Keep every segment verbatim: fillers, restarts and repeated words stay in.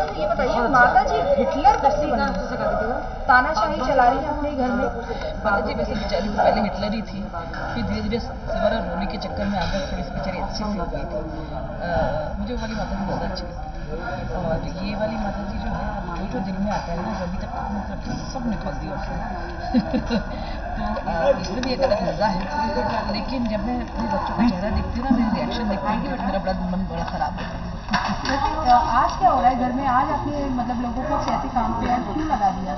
ये बताइए, माता जी हिटलर कैसे बनाते थे? तानाशाही चला रही है अपने घर में। माता जी वैसे बेचारी पहले हिटलर ही थी, फिर धीरे धीरे सवारा रोने के चक्कर में आकर थोड़ी सी बेचारी अच्छी सी हो गई थी। मुझे वो वाली माता जी बहुत अच्छी लगती। और ये वाली माता जी जो है, जो जो दिल में आता है ना, अभी तक मतलब सब निकल दिया तो इसमें भी एक अलग मज़ा है। लेकिन जब मैं अपने बच्चों का चेहरा देखती ना, मेरी रिएक्शन देखती हूँ कि मेरा बड़ा मन बड़ा ख़राब होता है। आज क्या हो रहा है घर में? आज आपने मतलब लोगों को ऐसे काम पे यार क्यों लगा दिया?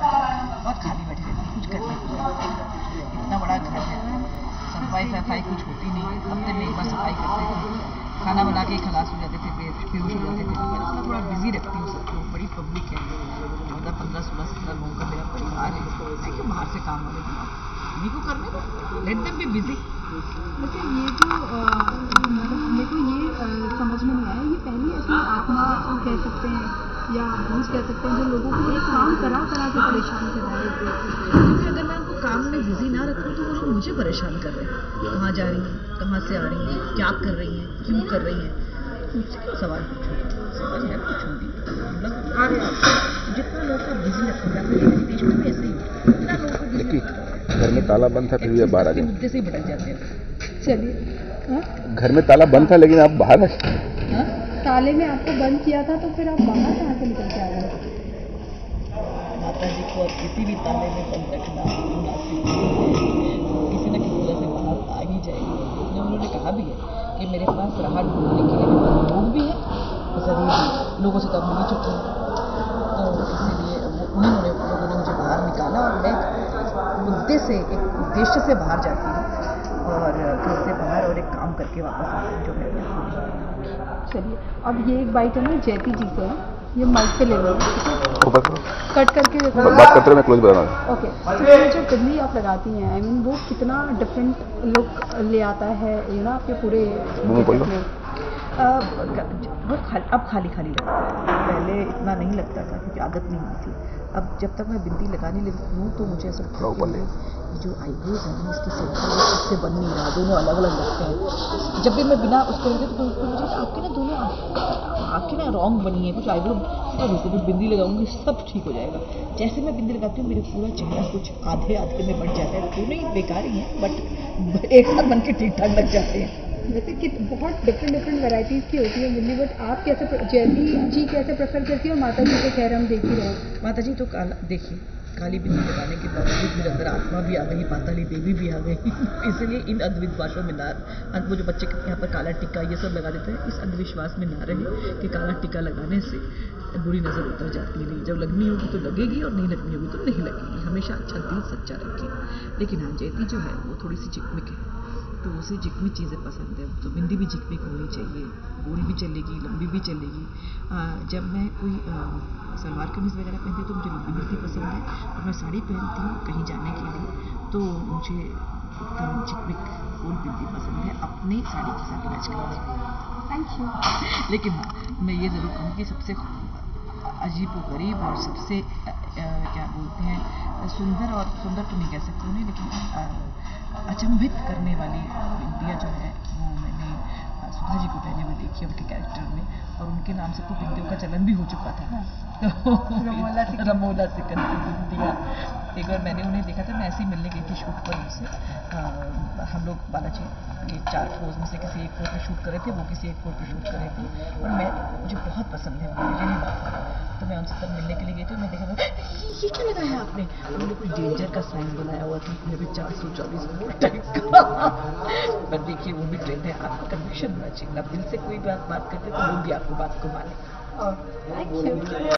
बहुत खाली बैठे हैं, कुछ करने को नहीं। इतना बड़ा घर है, सफाई सफाई कुछ होती नहीं। हफ्ते में एक बार सफाई करते थे, खाना बना के खलास हो जाते थे, बेहोश हो जाते थे। मैं इतना थोड़ा बिजी रखती हूँ सबको। बड़ी पब्लिक है, चौदह पंद्रह सोलह सत्रह लोगों का मेरा परिवार है। मैं क्यों बाहर से काम वाले इन्हीं को करने दो, लेट देम बी बिजी। लेकिन ये तो मेरे को ये समझ में नहीं आया, ये पहली ऐसी आत्मा कह सकते हैं या भूत कह सकते हैं जो लोगों को एक काम करा करा के परेशान कर रहे हैं। क्योंकि अगर मैं उनको काम में बिजी ना रखूँ तो वो मुझे परेशान कर रहे हैं। कहाँ जा रही हैं, कहाँ से आ रही हैं, क्या कर रही हैं, क्यों कर रही हैं, मुझसे सवाल पूछो। सवाल है पूछूँगी, जितना लोग को बिजी रखूँगा, देश में भी ऐसे ही जितना लोग को बिजी रखूँगा। घर में ताला बंद था, फिर भी आप बाहर आ गए। मुद्दे से ही भटक जाते हैं। चलिए, घर में ताला बंद था लेकिन आप बाहर आ गए। ताले में आपको बंद किया था तो फिर आप बाहर कहाँ से निकल के आ गए? माता जी को आप किसी भी ताले में बंद रखना मुनासिब नहीं है, किसी न किसी तरह से बाहर आ ही जाएगी। जब उन्होंने कहा भी है कि मेरे पास राहत ढूंढने के लिए मेरे पास लोग भी है, जरूर लोगों से तब मिल चुकी है, तो इसीलिए उन्होंने लोगों ने मुझे बाहर निकाला। और मैं मुद्दे से, एक उद्देश्य से बाहर जाती हूँ और घर से बाहर और एक काम करके वापस आती हूँ जो मैं करती। चलिए, अब ये एक बाइट है ना जयती जी से, ये माइक पे ले लो, कट करके बात में क्लोज बनाना। ओके, तो जो बिंदी आप लगाती हैं, आई मीन वो कितना डिफरेंट लुक ले आता है, ये ना आपके पूरे बहुत खाली, अब खाली खाली लगता है। पहले इतना नहीं लगता था क्योंकि आदत नहीं होती। अब जब तक मैं बिंदी लगाने लगती हूँ तो मुझे ऐसा लगता है कि जो आईब्रोज है ना, इसकी सेंटर इससे बन नहीं रहा, दोनों अलग अलग लगते हैं। जब भी मैं बिना उसके लगे तो मुझे आपके ना दोनों आपके ना रॉन्ग बनी है, कुछ आईब्रो बिल्कुल बिंदी लगाऊंगी सब ठीक हो जाएगा। जैसे मैं बिंदी लगाती हूँ मेरा पूरा चेहरा कुछ आधे आधे में बढ़ जाता है। दोनों ही बेकार ही हैं, बट एक साथ बन के ठीक ठाक लग जाते हैं। वैसे कि बहुत डिफरेंट डिफरेंट वैरायटीज़ की होती है बिंदी, बट आप कैसे, जयती जी कैसे प्रेफर करती है? और माता जी के खैर हम देख ही रहे हैं, माता जी तो काला देखिए, काली बिंदी लगाने के बावजूद मेरे अंदर आत्मा भी आ गई, पाताली देवी भी आ गई। इसलिए इन अंधविश्वासों में ना, वो जो बच्चे यहाँ पर काला टिक्का ये सब लगा देते हैं, इस अंधविश्वास में ना रहे कि काला टिक्का लगाने से बुरी नज़र उतर जाती है। नहीं, जब लगनी होगी तो लगेगी और नहीं लगनी होगी तो नहीं लगेगी। हमेशा अच्छा दिल सच्चा रखें। लेकिन हाँ, जयती जो है वो थोड़ी सी चिकमिक है, तो उसे जिकमी चीज़ें पसंद है। तो बिंदी भी जिकमिक होनी चाहिए, गोल भी चलेगी, लंबी भी चलेगी। आ, जब मैं कोई सलवार कमीज वगैरह पहनती हूँ तो मुझे लंबी कुर्ती पसंद है, और मैं साड़ी पहनती हूँ कहीं जाने के लिए तो मुझे एकदम जिकमिक गोल बिंदी पसंद है, अपनी साड़ी के साथ मैच करके। Thank you. लेकिन हाँ, मैं ये ज़रूर कहूँ कि सबसे अजीब व गरीब और सबसे आ, आ, क्या बोलते हैं, सुंदर, और सुंदर तो नहीं कह सकती हूँ लेकिन अचंभित करने वाली बिंदियाँ जो है वो मैंने सुधा जी को पहले भी देखी उनके कैरेक्टर में, और उनके नाम से तो बिंदियों का चलन भी हो चुका था ना। रमोला सिकंद की बिंदियाँ, एक बार मैंने उन्हें देखा था, मैं ऐसे ही मिलने गई थी शूट पर उनसे। हम लोग बालाजी के चार फ्लोर्स में से किसी एक फ्लोर पर शूट कर रहे थे, वो किसी एक फ्लोर पर शूट कर रहे थे, और मैं मुझे बहुत पसंद है उन्हें, तो मैं उनसे तब मिलने के लिए गई थी। मैं देखा था ये क्या लगाया आपने, उन्होंने कोई डेंजर का साइन बनाया हुआ था, मेरे चार सौ चौबीस वोल्ट टाइप का। पर देखिए वो भी ट्रेंड है, आपको कन्विक्शन होना चाहिए। दिल से कोई भी आप बात करते तो लोग भी आपको बात को माने।